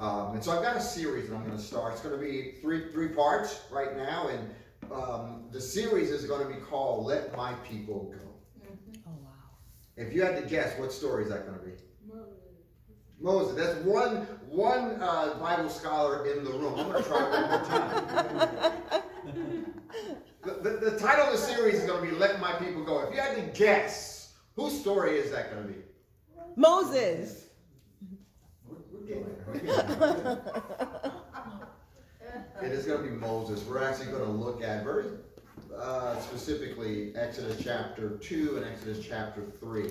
And so I've got a series that I'm going to start. It's going to be three parts right now, and the series is going to be called "Let My People Go." Mm-hmm. Oh wow! If you had to guess, what story is that going to be? Moses. That's one Bible scholar in the room. I'm going to try one more time. The title of the series is going to be "Let My People Go." If you had to guess, whose story is that going to be? Moses. It is going to be Moses. We're actually going to look at very specifically Exodus chapter 2 and Exodus chapter 3.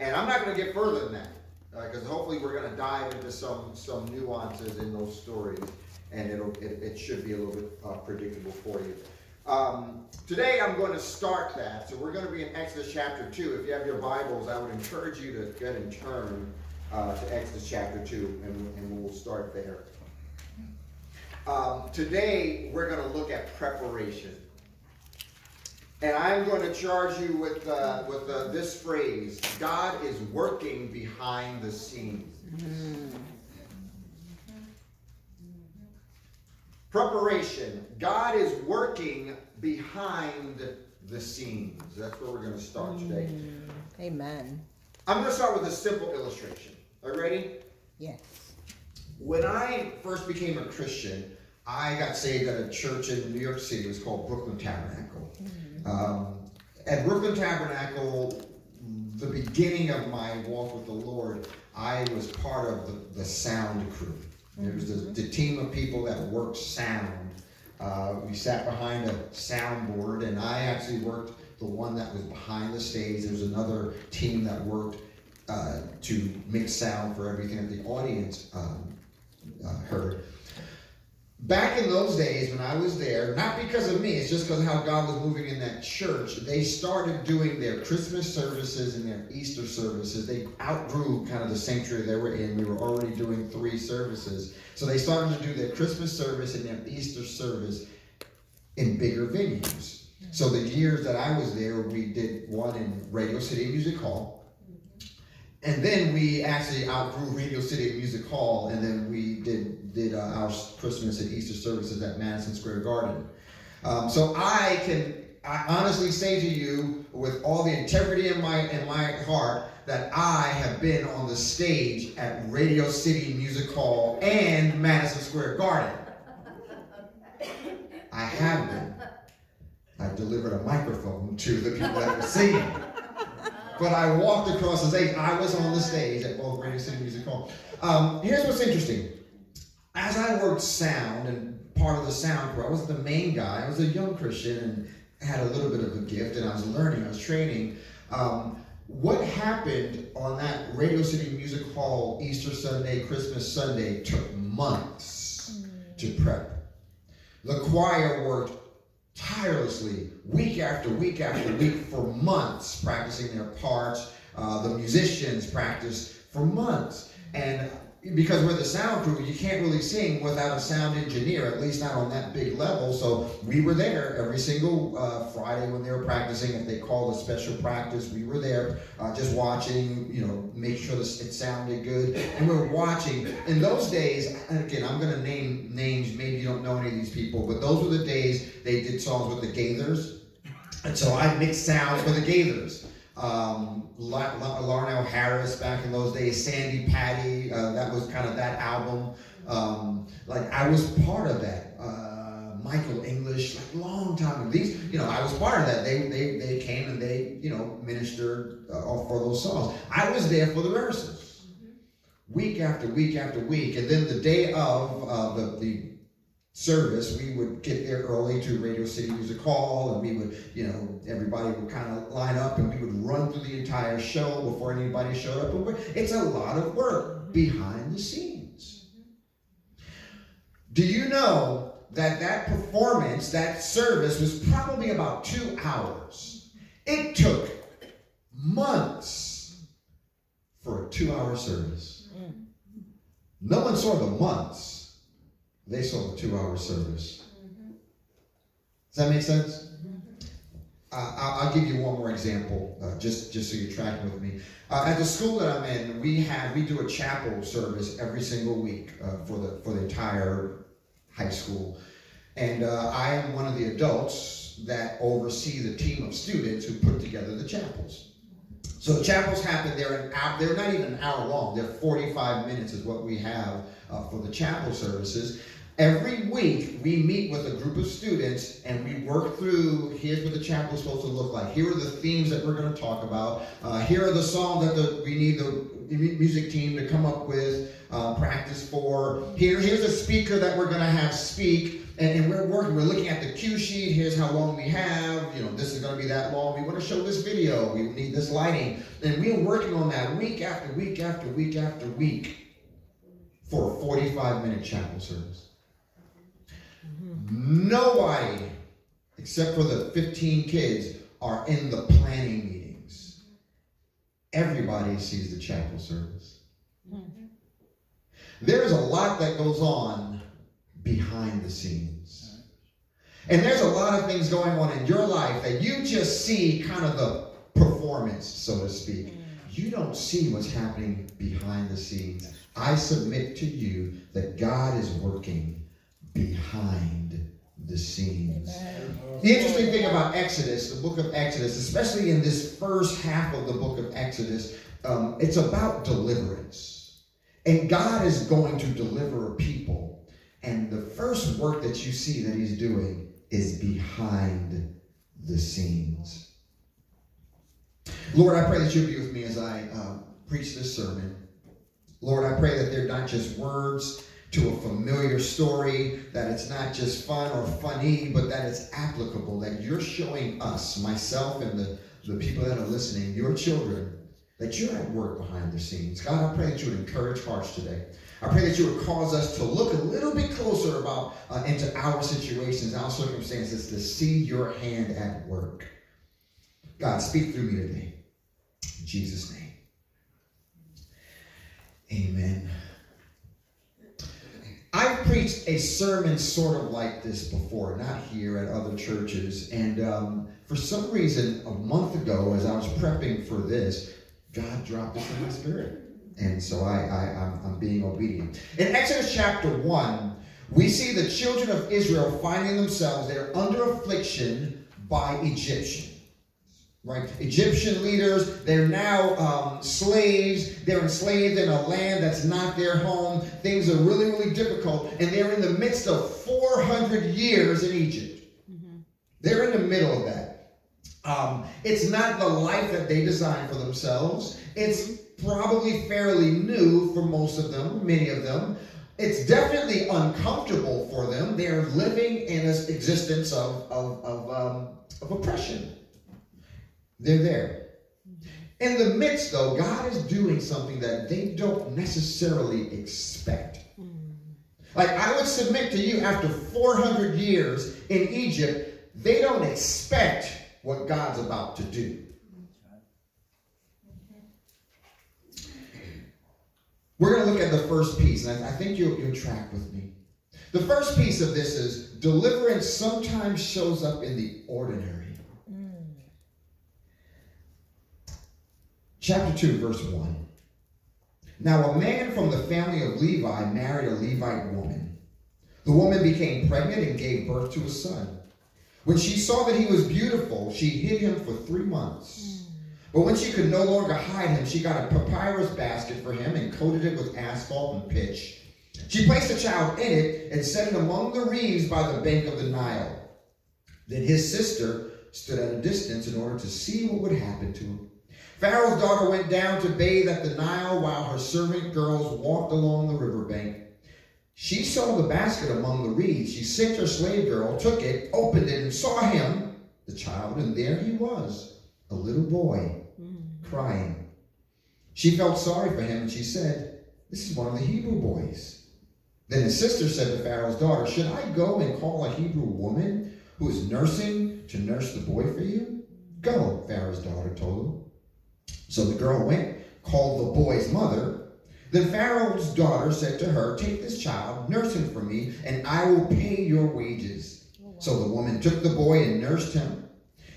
And I'm not going to get further than that because hopefully we're going to dive into some nuances in those stories, and it should be a little bit predictable for you. Today I'm going to start that. So we're going to be in Exodus chapter 2. If you have your Bibles, I would encourage you to go ahead and turn to Exodus chapter 2, and we'll start there. Today, we're going to look at preparation. And I'm going to charge you with this phrase: God is working behind the scenes. Preparation. God is working behind the scenes. That's where we're going to start today. Amen. I'm going to start with a simple illustration. Are you ready? Yes. When I first became a Christian, I got saved at a church in New York City. It was called Brooklyn Tabernacle. Mm-hmm. At Brooklyn Tabernacle, the beginning of my walk with the Lord, I was part of the sound crew. Mm-hmm. It was the team of people that worked sound. We sat behind a soundboard, and I actually worked the one that was behind the stage. There was another team that worked to make sound for everything that the audience heard. Back in those days when I was there, not because of me, it's just because of how God was moving in that church, they started doing their Christmas services and their Easter services. They outgrew kind of the sanctuary they were in. We were already doing three services. So they started to do their Christmas service and their Easter service in bigger venues. So the years that I was there, we did one in Radio City Music Hall. And then we actually outgrew Radio City Music Hall, and then we did our Christmas and Easter services at Madison Square Garden. So I honestly say to you, with all the integrity in my heart, that I have been on the stage at Radio City Music Hall and Madison Square Garden. I have been. I've delivered a microphone to the people that were singing. But I walked across the stage. I was on the stage at both Radio City Music Hall. Here's what's interesting. As I worked sound and part of the sound crew, I wasn't the main guy. I was a young Christian and had a little bit of a gift, and I was learning, I was training. What happened on that Radio City Music Hall Easter Sunday, Christmas Sunday took months to prep. The choir worked tirelessly, week after week after week, for months, practicing their parts. The musicians practiced for months. And because we're the sound crew, you can't really sing without a sound engineer, at least not on that big level. So we were there every single Friday when they were practicing. If they called a special practice, we were there just watching, make sure that it sounded good. And we were watching. In those days, and again, I'm going to name names. Maybe you don't know any of these people, but those were the days they did songs with the Gaithers. And so I mixed sounds with the Gaithers. Larnell Harris back in those days, Sandy Patty, that was kind of that album. I was part of that. Michael English, long time ago. These, I was part of that. They came and they, ministered for those songs. I was there for the rehearsals, week after week after week, and then the day of the service, we would get there early to Radio City Music Hall, and we would, everybody would kind of line up, and we would run through the entire show before anybody showed up. But it's a lot of work behind the scenes. Do you know that performance, that service, was probably about 2 hours? It took months for a 2-hour service. No one saw the months. They saw the 2-hour service. Does that make sense? I'll give you one more example, just so you're tracking with me. At the school that I'm in, we do a chapel service every single week for the entire high school, and I am one of the adults that oversee the team of students who put together the chapels. So the chapels happen. They're not even an hour long. They're 45 minutes is what we have for the chapel services. Every week, we meet with a group of students and we work through, here's what the chapel is supposed to look like. Here are the themes that we're going to talk about. Here are the songs that we need the music team to come up with, practice for. Here's a speaker that we're going to have speak. And we're looking at the cue sheet. Here's how long we have. You know, this is going to be that long. We want to show this video. We need this lighting. And we're working on that week after week after week after week for a 45-minute chapel service. Nobody, except for the 15 kids, are in the planning meetings. Everybody sees the chapel service. There's a lot that goes on behind the scenes. And there's a lot of things going on in your life that you just see kind of the performance, so to speak. You don't see what's happening behind the scenes. I submit to you that God is working behind the scenes. Amen. The interesting thing about Exodus, the book of Exodus, especially in this first half of the book of Exodus, it's about deliverance. And God is going to deliver a people. And the first work that you see that he's doing is behind the scenes. Lord, I pray that you'll be with me as I preach this sermon. Lord, I pray that they're not just words to a familiar story, that it's not just fun or funny, but that it's applicable, that you're showing us, myself and the people that are listening, your children, that you're at work behind the scenes. God, I pray that you would encourage hearts today. I pray that you would cause us to look a little bit closer about into our situations, our circumstances, to see your hand at work. God, speak through me today. In Jesus' name. Amen. I've preached a sermon sort of like this before, not here, at other churches. And for some reason, a month ago, as I was prepping for this, God dropped this in my spirit. And so I'm being obedient. In Exodus chapter 1, we see the children of Israel finding themselves, they're under affliction by Egyptians. Right? Egyptian leaders, they're now slaves. They're enslaved in a land that's not their home. Things are really, really difficult. And they're in the midst of 400 years in Egypt. Mm-hmm. They're in the middle of that. It's not the life that they designed for themselves. It's probably fairly new for most of them, many of them. It's definitely uncomfortable for them. They're living in an existence of oppression. They're there. In the midst, though, God is doing something that they don't necessarily expect. Like, I would submit to you, after 400 years in Egypt, they don't expect what God's about to do. We're going to look at the first piece, and I think you'll track with me. The first piece of this is deliverance sometimes shows up in the ordinary. Chapter 2, verse 1. Now a man from the family of Levi married a Levite woman. The woman became pregnant and gave birth to a son. When she saw that he was beautiful, she hid him for 3 months. But when she could no longer hide him, she got a papyrus basket for him and coated it with asphalt and pitch. She placed the child in it and set it among the reeds by the bank of the Nile. Then his sister stood at a distance in order to see what would happen to him. Pharaoh's daughter went down to bathe at the Nile while her servant girls walked along the riverbank. She saw the basket among the reeds. She sent her slave girl, took it, opened it, and saw him, the child, and there he was, a little boy, crying. She felt sorry for him, and she said, "This is one of the Hebrew boys." Then his sister said to Pharaoh's daughter, "Should I go and call a Hebrew woman who is nursing to nurse the boy for you?" "Go," Pharaoh's daughter told him. So the girl went, called the boy's mother. Then Pharaoh's daughter said to her, "Take this child, nurse him for me, and I will pay your wages." So the woman took the boy and nursed him.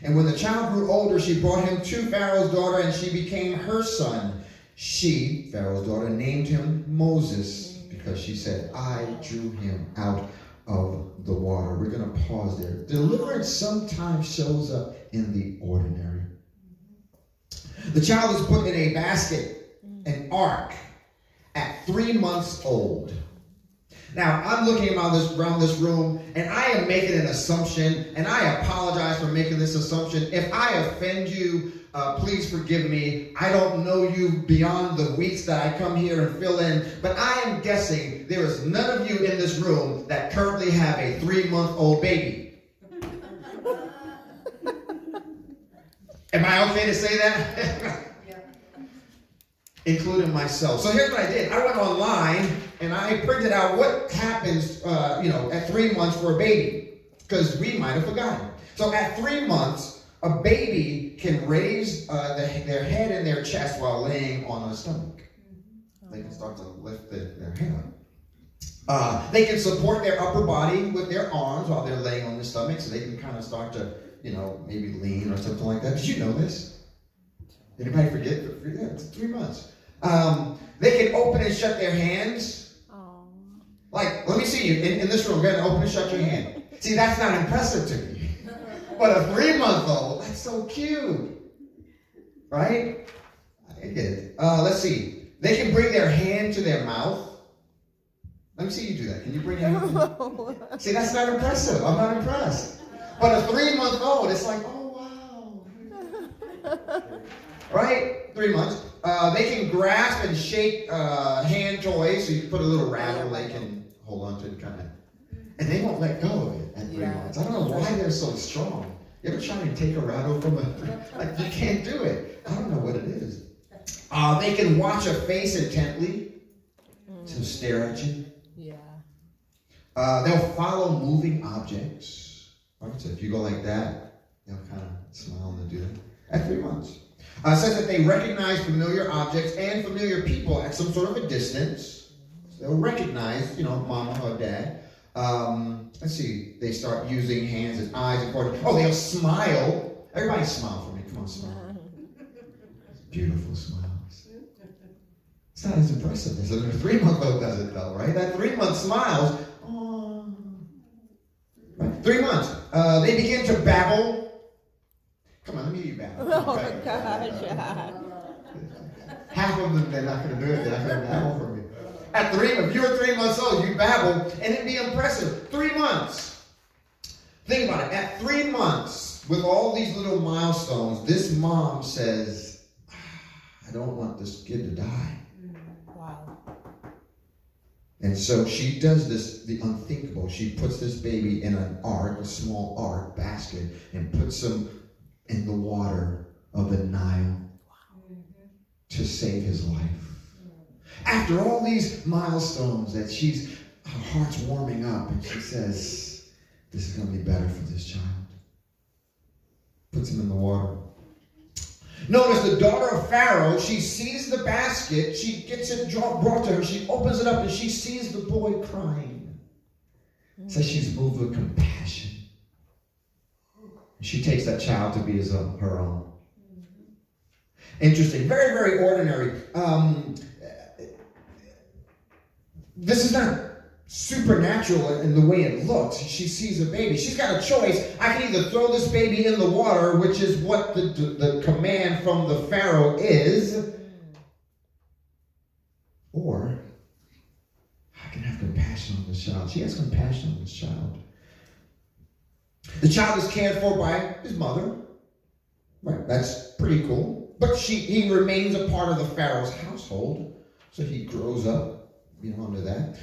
And when the child grew older, she brought him to Pharaoh's daughter, and she became her son. She, Pharaoh's daughter, named him Moses, because she said, I drew him out of the water. We're going to pause there. Deliverance sometimes shows up in the ordinary. The child is put in a basket, an ark, at 3 months old. Now, I'm looking around this room, and I am making an assumption, and I apologize for making this assumption. If I offend you, please forgive me. I don't know you beyond the weeks that I come here and fill in, but I am guessing there is none of you in this room that currently have a 3-month-old baby. Am I okay to say that? Including myself. So here's what I did. I went online and I printed out what happens, at 3 months for a baby, because we might have forgotten. So at 3 months, a baby can raise their head and their chest while laying on their stomach. They can start to lift their head up. They can support their upper body with their arms while they're laying on their stomach, so they can kind of start to, maybe lean or something like that. Did you know this? Anybody forget? Yeah, it's 3 months. They can open and shut their hands. Aww. Like, let me see you. In this room, you're going to open and shut your hand. See, that's not impressive to me. But a 3-month-old, that's so cute. Right? I get it. Let's see. They can bring their hand to their mouth. Let me see you do that. Can you bring your hand? No. See, that's not impressive. I'm not impressed. But a 3-month-old, it's like, oh, wow. Right? 3 months. They can grasp and shake hand toys. So you can put a little rattle they can hold on to and kind of. And they won't let go of it at 3 months. I don't know why they're so strong. You ever try to take a rattle from a. Like, you can't do it. I don't know what it is. They can watch a face intently. So stare at you. Yeah. They'll follow moving objects. Right? So if you go like that, they'll kind of smile and do that. At 3 months. Says that they recognize familiar objects and familiar people at some sort of a distance. So they'll recognize, mama or dad. Let's see. They start using hands and eyes. Oh, they'll smile. Everybody smile for me. Come on, smile. Beautiful smiles. It's not as impressive as a 3-month-old does it, though, right? That 3-month smiles. Oh. Right. 3 months. They begin to babble. Come on, let me hear you babble. Oh, my God, yeah. Half of them, they're not going to do it. They're not going to babble for me. At 3, if you were 3 months old, you babble, and it'd be impressive. 3 months. Think about it. At 3 months, with all these little milestones, this mom says, I don't want this kid to die. Wow. And so she does this, the unthinkable. She puts this baby in an ark, a small ark basket, and puts him in the water of the Nile to save his life. After all these milestones that her heart's warming up, and she says, this is going to be better for this child. Puts him in the water. Notice the daughter of Pharaoh, she sees the basket, she gets it brought to her, she opens it up, and she sees the boy crying. So she's moved with compassion. She takes that child to be her own. Interesting. Very, very ordinary. This is not supernatural in the way it looks. She sees a baby. She's got a choice. I can either throw this baby in the water, which is what the command from the Pharaoh is, or I can have compassion on this child. She has compassion on this child. The child is cared for by his mother. Right, that's pretty cool. But he remains a part of the Pharaoh's household. So he grows up, under that.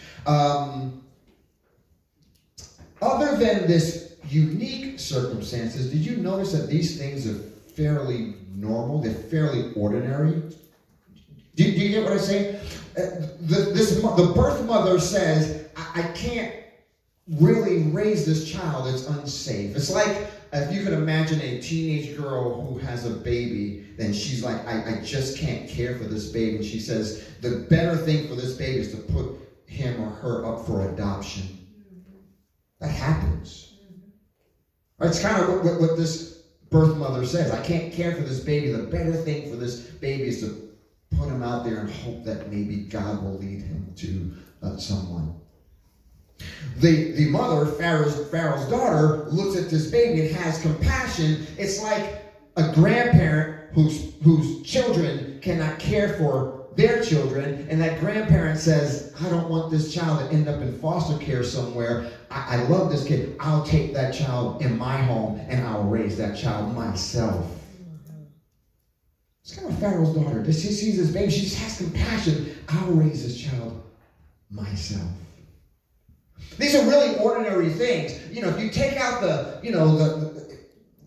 Other than this unique circumstances, did you notice that these things are fairly normal? They're fairly ordinary? Do you get what I'm saying? The birth mother says, I can't really raise this child, it's unsafe. It's like if you could imagine a teenage girl who has a baby, then she's like, I just can't care for this baby. And she says, the better thing for this baby is to put him or her up for adoption. That happens. It's kind of what this birth mother says, I can't care for this baby. The better thing for this baby is to put him out there and hope that maybe God will lead him to someone. The mother, Pharaoh's daughter, looks at this baby and has compassion. It's like a grandparent whose children cannot care for their children, and that grandparent says, I don't want this child to end up in foster care somewhere. I love this kid. I'll take that child in my home, and I'll raise that child myself. It's kind of Pharaoh's daughter. She sees this baby. She just has compassion. I'll raise this child myself. These are really ordinary things. You know, if you take out the, you know,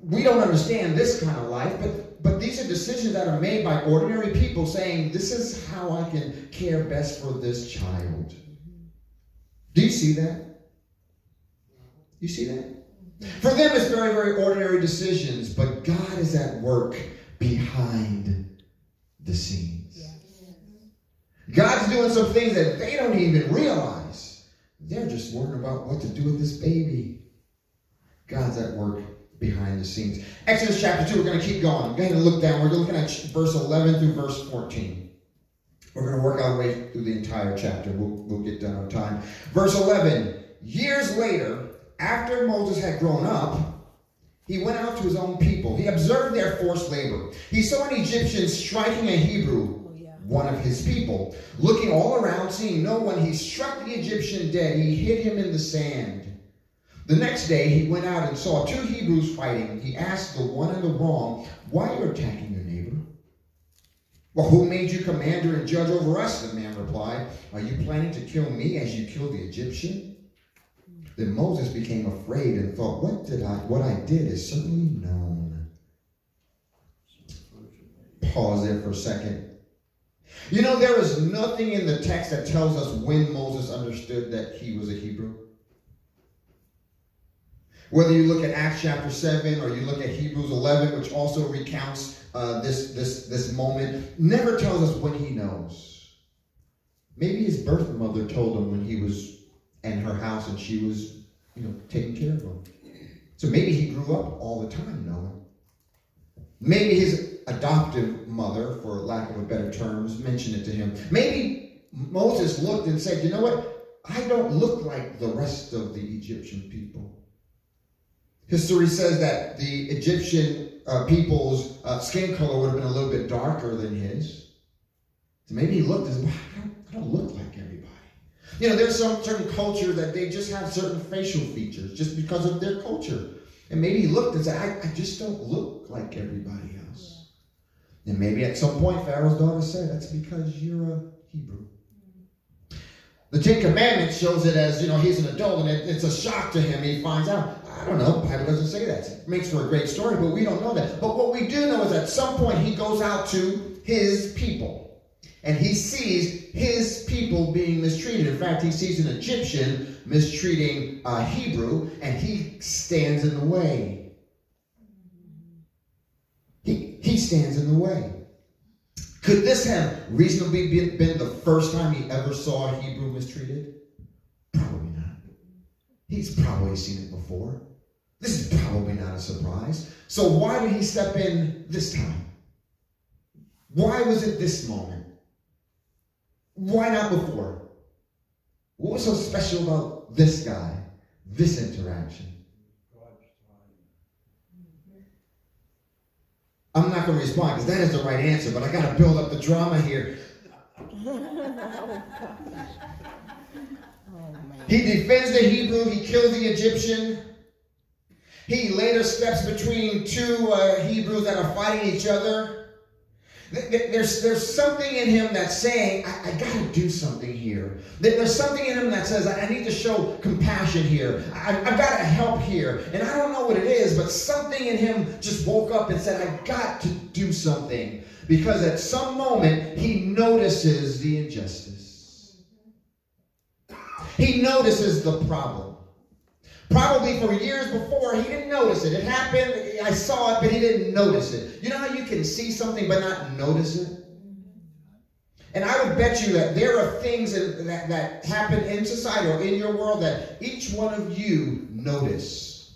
we don't understand this kind of life, but these are decisions that are made by ordinary people saying, this is how I can care best for this child. Do you see that? You see that? For them, it's very, very ordinary decisions, but God is at work behind the scenes. God's doing some things that they don't even realize. They're just worried about what to do with this baby. God's at work behind the scenes. Exodus chapter 2, we're going to keep going. Go ahead and look down. We're looking at verse 11 through verse 14. We're going to work our way through the entire chapter. We'll get done on time. Verse 11, years later, after Moses had grown up, he went out to his own people. He observed their forced labor. He saw an Egyptian striking a Hebrew, one of his people. Looking all around, seeing no one, he struck the Egyptian dead. He hid him in the sand. The next day, he went out and saw two Hebrews fighting. He asked the one in the wrong, why are you attacking your neighbor? Well, who made you commander and judge over us? The man replied, are you planning to kill me as you killed the Egyptian? Then Moses became afraid and thought, what I did is certainly known. Pause there for a second. You know, there is nothing in the text that tells us when Moses understood that he was a Hebrew. Whether you look at Acts chapter 7 or you look at Hebrews 11, which also recounts this moment, never tells us when he knows. Maybe his birth mother told him when he was in her house and she was, you know, taking care of him. So maybe he grew up all the time knowing. Maybe his adoptive mother, for lack of a better term, mentioned it to him. Maybe Moses looked and said, you know what? I don't look like the rest of the Egyptian people. History says that the Egyptian people's skin color would have been a little bit darker than his. So maybe he looked and said, well, I don't look like everybody. You know, there's some certain culture that they just have certain facial features just because of their culture. And maybe he looked and said, I just don't look like everybody else. And maybe at some point, Pharaoh's daughter said, that's because you're a Hebrew. The Ten Commandments shows it as, you know, he's an adult, and it's a shock to him. He finds out, I don't know, the Bible doesn't say that. It makes for a great story, but we don't know that. But what we do know is at some point, he goes out to his people, and he sees his people being mistreated. In fact, he sees an Egyptian mistreating a Hebrew, and he stands in the way. He stands in the way. Could this have reasonably been the first time he ever saw a Hebrew mistreated? Probably not. He's probably seen it before. This is probably not a surprise. So why did he step in this time? Why was it this moment? Why not before? What was so special about this guy, this interaction? I'm not going to respond because that is the right answer, but I got to build up the drama here. He defends the Hebrew. He kills the Egyptian. He later steps between two Hebrews that are fighting each other. There's something in him that's saying, I got to do something here. There's something in him that says, I need to show compassion here. I've got to help here. And I don't know what it is, but something in him just woke up and said, I got to do something. Because at some moment, he notices the injustice. He notices the problem. Probably for years before, he didn't notice it. It happened, I saw it, but he didn't notice it. You know how you can see something but not notice it? And I would bet you that there are things that happen in society or in your world that each one of you notice.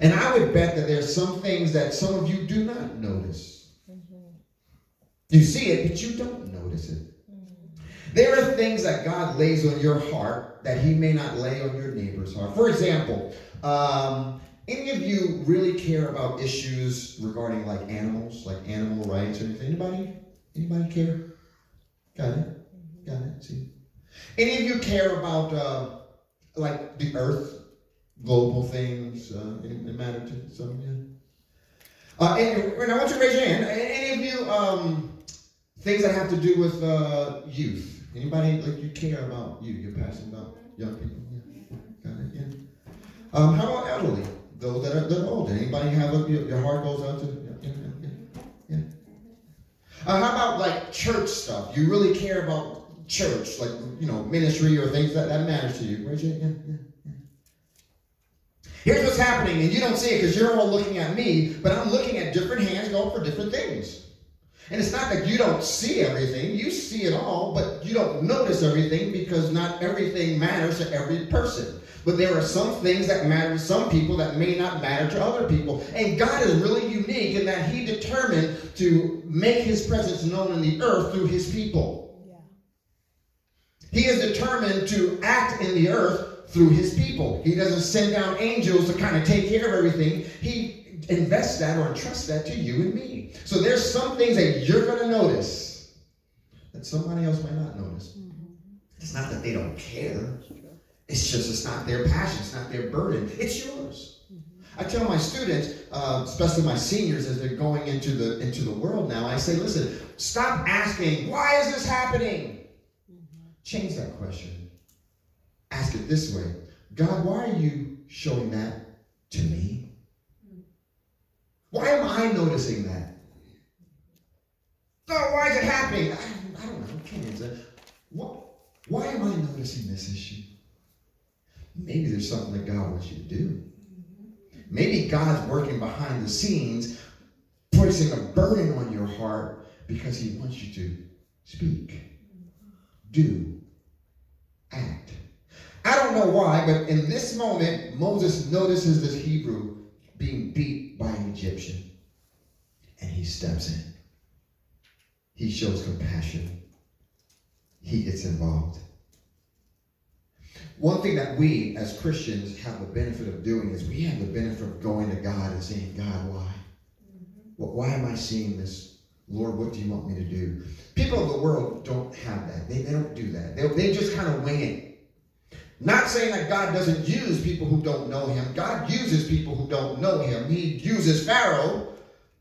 And I would bet that there's some things that some of you do not notice. Mm-hmm. You see it, but you don't notice it. Mm-hmm. There are things that God lays on your heart that he may not lay on your neighbor's heart. For example, any of you really care about issues regarding like animals, like animal rights or anything? Anybody care? Got it? Got it? See? Any of you care about like the earth? Global things, it matter to some, yeah. And I want you to raise your hand. Any of you, things that have to do with youth? Anybody, like, you care about you're passionate about young people? Yeah, got it, yeah. How about elderly, those that are older? Anybody have, your heart goes out to, yeah. How about, like, church stuff? You really care about church, like, ministry or things that matters to you? Raise your hand, yeah. Here's what's happening, and you don't see it because you're all looking at me, but I'm looking at different hands going for different things. And it's not that you don't see everything. You see it all, but you don't notice everything because not everything matters to every person. But there are some things that matter to some people that may not matter to other people. And God is really unique in that he determined to make his presence known in the earth through his people. Yeah. He is determined to act in the earth through his people. He doesn't send down angels to kind of take care of everything. He invests that or entrusts that to you and me. So there's some things that you're going to notice that somebody else might not notice. Mm-hmm. It's not that they don't care. It's just it's not their passion. It's not their burden. It's yours. Mm-hmm. I tell my students, especially my seniors as they're going into the world now, I say, listen, stop asking, why is this happening? Mm-hmm. Change that question. Ask it this way. God, why are you showing that to me? Why am I noticing that? God, why is it happening? I don't know. I can't answer. Why am I noticing this issue? Maybe there's something that God wants you to do. Maybe God's working behind the scenes, placing a burden on your heart because he wants you to speak, do, act. I don't know why, but in this moment, Moses notices this Hebrew being beat by an Egyptian. And he steps in. He shows compassion. He gets involved. One thing that we as Christians have the benefit of doing is we have the benefit of going to God and saying, God, why? Well, why am I seeing this? Lord, what do you want me to do? People of the world don't have that. They don't do that. They just kind of wing it. Not saying that God doesn't use people who don't know him. God uses people who don't know him. He uses Pharaoh,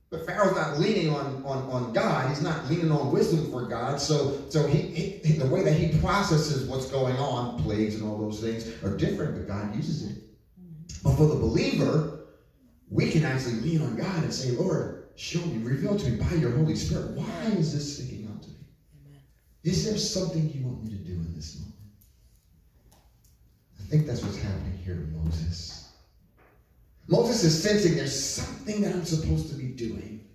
but Pharaoh's not leaning on God. He's not leaning on wisdom for God. So he, the way that he processes what's going on, plagues and all those things are different, but God uses it. But for the believer, we can actually lean on God and say, Lord, show me, reveal to me by your Holy Spirit. Why is this sticking out to me? Is there something you want me to do in this moment? I think that's what's happening here to Moses. Moses is sensing there's something that I'm supposed to be doing.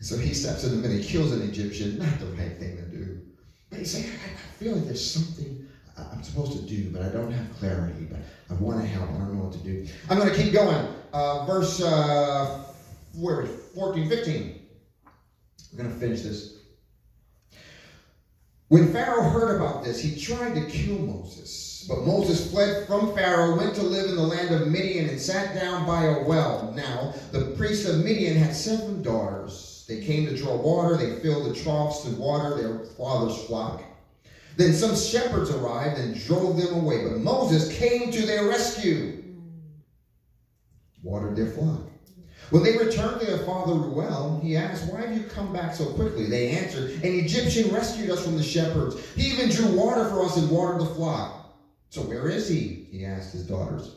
And so he steps in and kills an Egyptian. Not the right thing to do. But he's like, I feel like there's something I'm supposed to do, but I don't have clarity. But I want to help. I don't know what to do. I'm going to keep going. Verse 14, 15. We're going to finish this. When Pharaoh heard about this, he tried to kill Moses. But Moses fled from Pharaoh, went to live in the land of Midian, and sat down by a well. Now, the priests of Midian had 7 daughters. They came to draw water. They filled the troughs to water their father's flock. Then some shepherds arrived and drove them away. But Moses came to their rescue, watered their flock. When they returned to their father Reuel, he asked, why have you come back so quickly? They answered, an Egyptian rescued us from the shepherds. He even drew water for us and watered the flock. So where is he? He asked his daughters.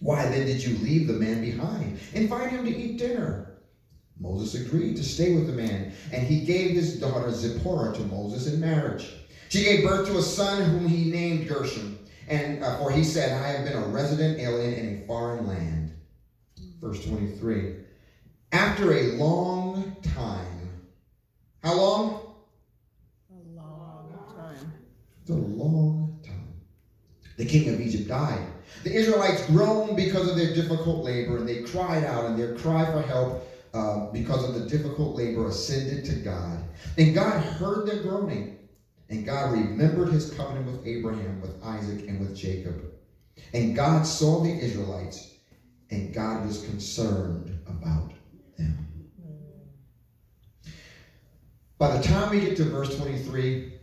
Why then did you leave the man behind? Invite him to eat dinner. Moses agreed to stay with the man, and he gave his daughter Zipporah to Moses in marriage. She gave birth to a son whom he named Gershom, and for he said, I have been a resident alien in a foreign land. Verse 23. After a long time. How long? A long time. The long time. They came king of Egypt died. The Israelites groaned because of their difficult labor, and they cried out, and their cry for help because of the difficult labor ascended to God. And God heard their groaning, and God remembered his covenant with Abraham, with Isaac, and with Jacob. And God saw the Israelites, and God was concerned about them. By the time we get to verse 23,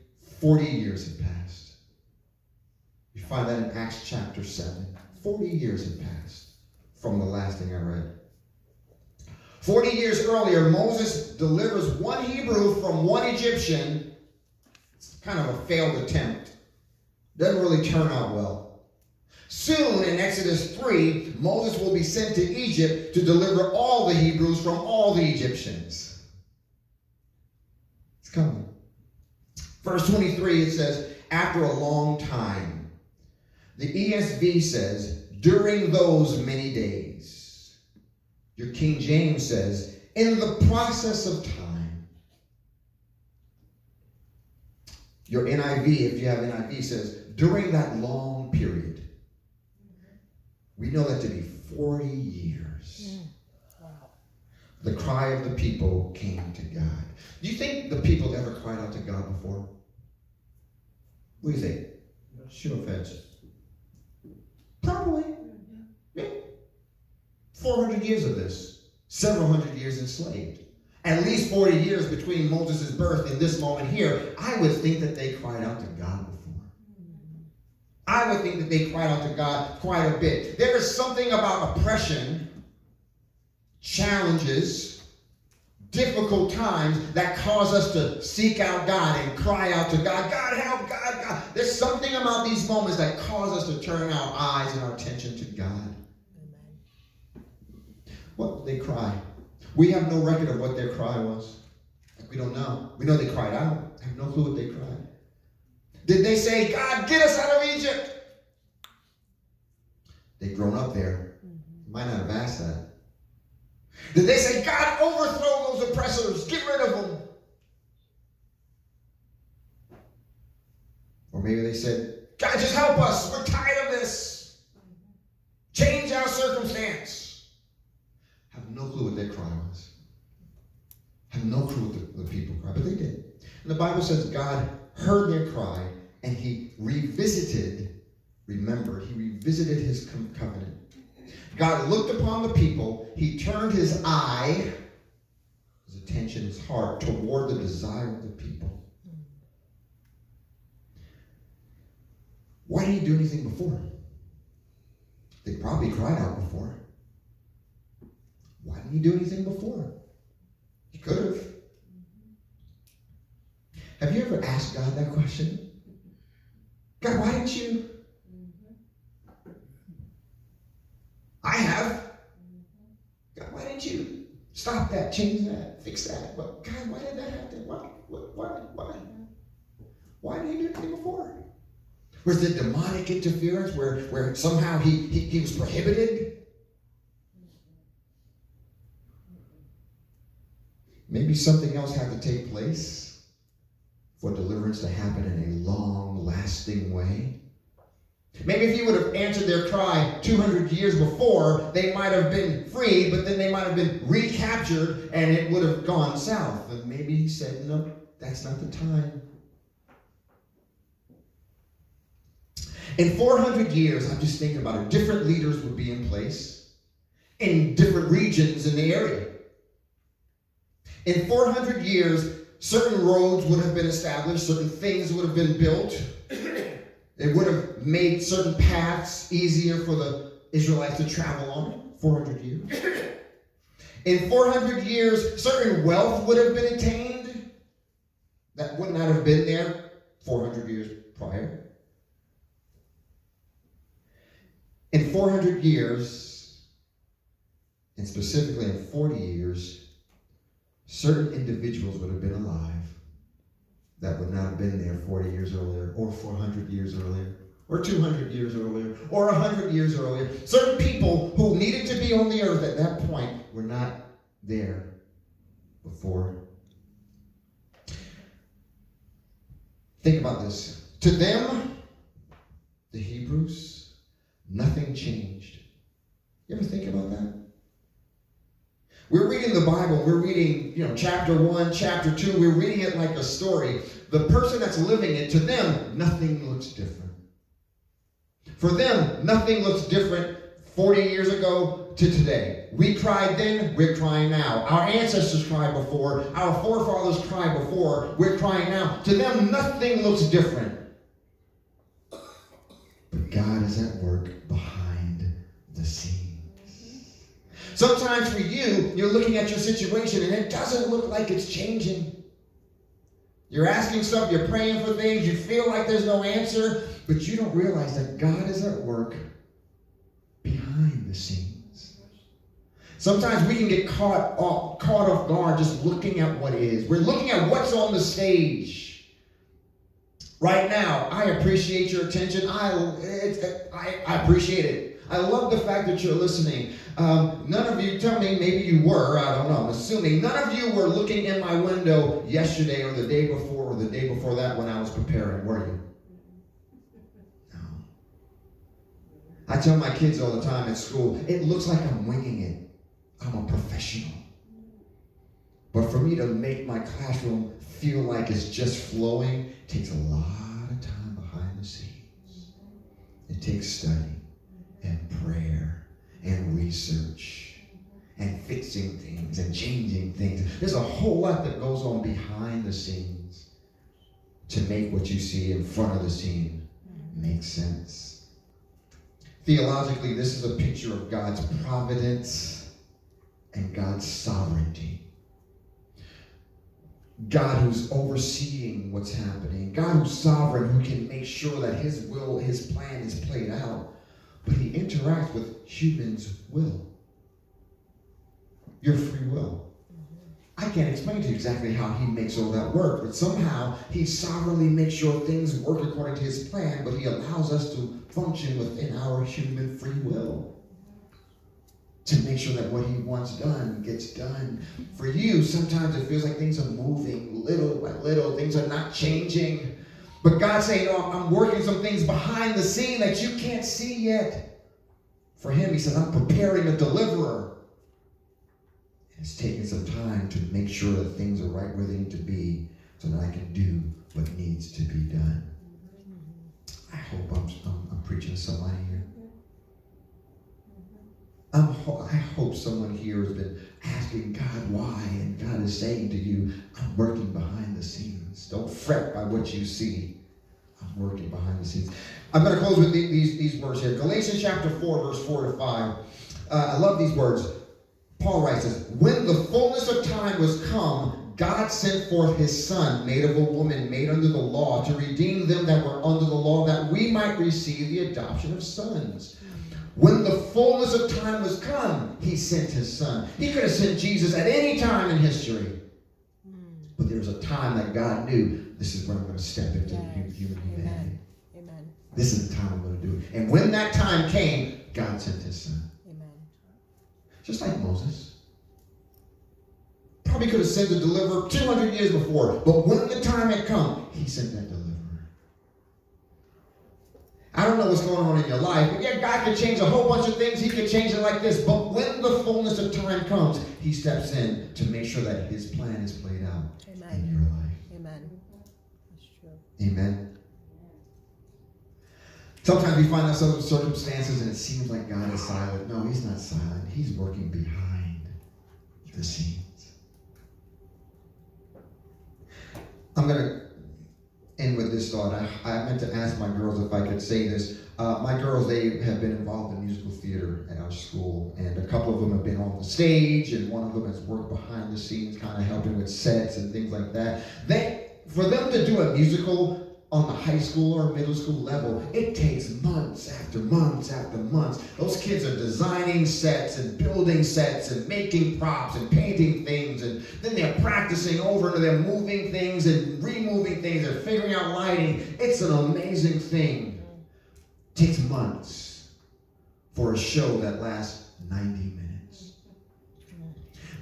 40 years had passed. We find that in Acts chapter 7. 40 years had passed from the last thing I read. 40 years earlier, Moses delivers one Hebrew from one Egyptian. It's kind of a failed attempt. Doesn't really turn out well. Soon, in Exodus 3, Moses will be sent to Egypt to deliver all the Hebrews from all the Egyptians. Coming. Verse 23, it says, after a long time. The ESV says, during those many days. Your King James says, in the process of time. Your NIV, if you have NIV, says, during that long period. We know that to be 40 years. Yeah. The cry of the people came to God. Do you think the people ever cried out to God before? What do you think? Sure, offense. Probably. Yeah. 400 years of this. Several hundred years enslaved. At least 40 years between Moses' birth and this moment here. I would think that they cried out to God before. I would think that they cried out to God quite a bit. There is something about oppression, challenges, difficult times that cause us to seek out God and cry out to God. God, help, God, God. There's something about these moments that cause us to turn our eyes and our attention to God. Amen. What did they cry? We have no record of what their cry was. Like, we don't know. We know they cried out. I have no clue what they cried. Did they say, God, get us out of Egypt? They've grown up there. Mm-hmm. Might not have asked that. Did they say, God, overthrow those oppressors, get rid of them? Or maybe they said, God, just help us, we're tired of this. Change our circumstance. Have no clue what their cry was. Have no clue what the people cried, but they did. And the Bible says God heard their cry, and he revisited, remember, he revisited his covenant. God looked upon the people. He turned his eye, his attention, his heart, toward the desire of the people. Why didn't he do anything before? They probably cried out before. Why didn't he do anything before? He could have. Have you ever asked God that question? God, why didn't you? I have. God, why didn't you stop that, change that, fix that? But God, why did that happen? Why? Why didn't he do anything before? Was there demonic interference where somehow he was prohibited? Maybe something else had to take place for deliverance to happen in a long-lasting way. Maybe if he would have answered their cry 200 years before, they might have been freed, but then they might have been recaptured, and it would have gone south. But maybe he said, no, that's not the time. In 400 years, I'm just thinking about it, different leaders would be in place in different regions in the area. In 400 years, certain roads would have been established, certain things would have been built. It would have made certain paths easier for the Israelites to travel on. 400 years. In 400 years, certain wealth would have been attained that would not have been there 400 years prior. In 400 years, and specifically in 40 years, certain individuals would have been alive that would not have been there 40 years earlier, or 400 years earlier, or 200 years earlier, or 100 years earlier. Certain people who needed to be on the earth at that point were not there before. Think about this. To them, the Hebrews, nothing changed. You ever think about that? We're reading the Bible, we're reading, chapter 1, chapter 2, we're reading it like a story. The person that's living it, to them, nothing looks different. For them, nothing looks different 40 years ago to today. We cried then, we're crying now. Our ancestors cried before, our forefathers cried before, we're crying now. To them, nothing looks different. But God is at work behind the scenes. Sometimes for you, you're looking at your situation and it doesn't look like it's changing. You're asking stuff, you're praying for things, you feel like there's no answer, but you don't realize that God is at work behind the scenes. Sometimes we can get caught off guard just looking at what is. We're looking at what's on the stage. Right now, I appreciate your attention. I appreciate it. I love the fact that you're listening. None of you, tell me, maybe you were, I don't know, I'm assuming, none of you were looking in my window yesterday or the day before or the day before that when I was preparing, were you? No. I tell my kids all the time at school, it looks like I'm winging it. I'm a professional. But for me to make my classroom feel like it's just flowing takes a lot of time behind the scenes. It takes study and prayer and research and fixing things and changing things. There's a whole lot that goes on behind the scenes to make what you see in front of the scene make sense. Theologically, this is a picture of God's providence and God's sovereignty. God who's overseeing what's happening. God who's sovereign, who can make sure that his will, his plan is played out. But he interacts with humans' will. Your free will. I can't explain to you exactly how he makes all that work, but somehow he sovereignly makes sure things work according to his plan, but he allows us to function within our human free will to make sure that what he wants done gets done. For you, sometimes it feels like things are moving little by little, things are not changing. But God's saying, oh, I'm working some things behind the scene that you can't see yet. For him, he says, I'm preparing a deliverer. And it's taking some time to make sure that things are right where they need to be so that I can do what needs to be done. I hope I'm preaching to somebody here. I hope someone here has been asking God why, and God is saying to you, I'm working behind the scenes. Don't fret by what you see. I'm working behind the scenes. I'm going to close with these words here. Galatians chapter 4, verse 4 to 5. I love these words. Paul writes this, when the fullness of time was come, God sent forth his son, made of a woman, made under the law, to redeem them that were under the law, that we might receive the adoption of sons. When the fullness of time was come, he sent his son. He could have sent Jesus at any time in history. But there was a time that God knew, this is when I'm going to step into human humanity. Amen. This is the time I'm going to do it. And when that time came, God sent his son. Amen. Just like Moses. Probably could have sent the deliverer 200 years before. But when the time had come, he sent that deliverer. I don't know what's going on in your life, but yeah, God can change a whole bunch of things. He can change it like this. But when the fullness of time comes, he steps in to make sure that his plan is played out in your life. Amen. That's true. Amen. Sometimes we find ourselves in circumstances and it seems like God is silent. No, he's not silent. He's working behind the scenes. I'm going to end with this thought. I meant to ask my girls if I could say this. My girls, they have been involved in musical theater at our school, and a couple of them have been on the stage, and one of them has worked behind the scenes, kind of helping with sets and things like that. For them to do a musical on the high school or middle school level, it takes months after months after months. Those kids are designing sets and building sets and making props and painting things, and then they're practicing over and they're moving things and removing things and figuring out lighting. It's an amazing thing. It takes months for a show that lasts 90 minutes.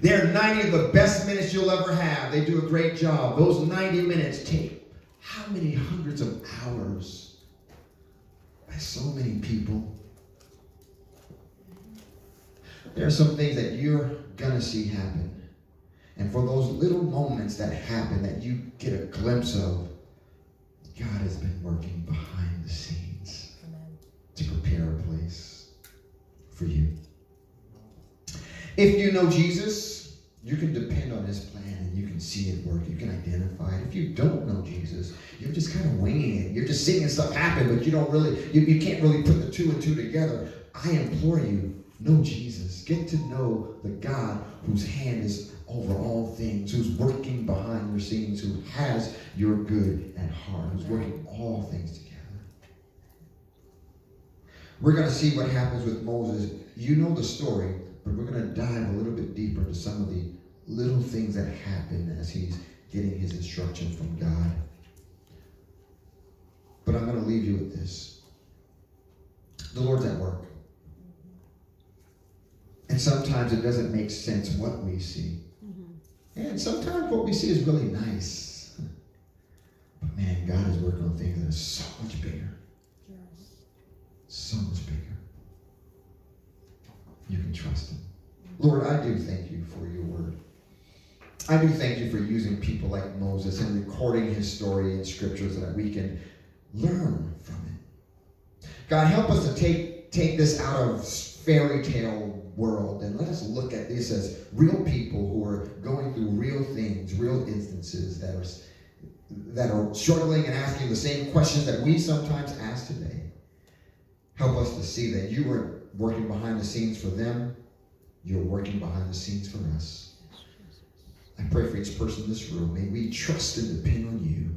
They're 90 of the best minutes you'll ever have. They do a great job. Those 90 minutes take how many hundreds of hours by so many people. There are some things that you're going to see happen. And for those little moments that happen that you get a glimpse of, God has been working behind the scenes to prepare a place for you. If you know Jesus, you can depend on his plan and you can see it work. You can identify it. If you don't know Jesus, you're just kind of winging it. You're just seeing stuff happen, but you don't really, you can't really put the two and two together. I implore you, know Jesus. Get to know the God whose hand is over all things, who's working behind your scenes, who has your good at heart, who's working all things together. We're going to see what happens with Moses. You know the story, but we're going to dive a little bit deeper into some of the little things that happen as he's getting his instruction from God. But I'm going to leave you with this. The Lord's at work. And sometimes it doesn't make sense what we see. Mm-hmm. And sometimes what we see is really nice. But man, God is working on things that are so much bigger. Yes. So much bigger. You can trust him. Mm-hmm. Lord, I do thank you for your word. I do thank you for using people like Moses and recording his story in scripture so that we can learn from it. God, help us to take this out of fairy tale world, and let us look at this as real people who are going through real things, real instances that are struggling and asking the same questions that we sometimes ask today. Help us to see that you are working behind the scenes for them. You're working behind the scenes for us. I pray for each person in this room. May we trust and depend on you,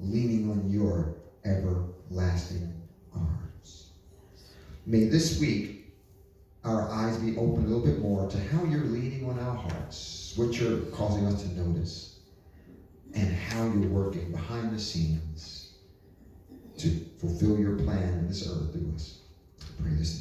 leaning on your everlasting arms. May this week our eyes be open a little bit more to how you're leaning on our hearts, what you're causing us to notice, and how you're working behind the scenes to fulfill your plan in this earth through us. I pray this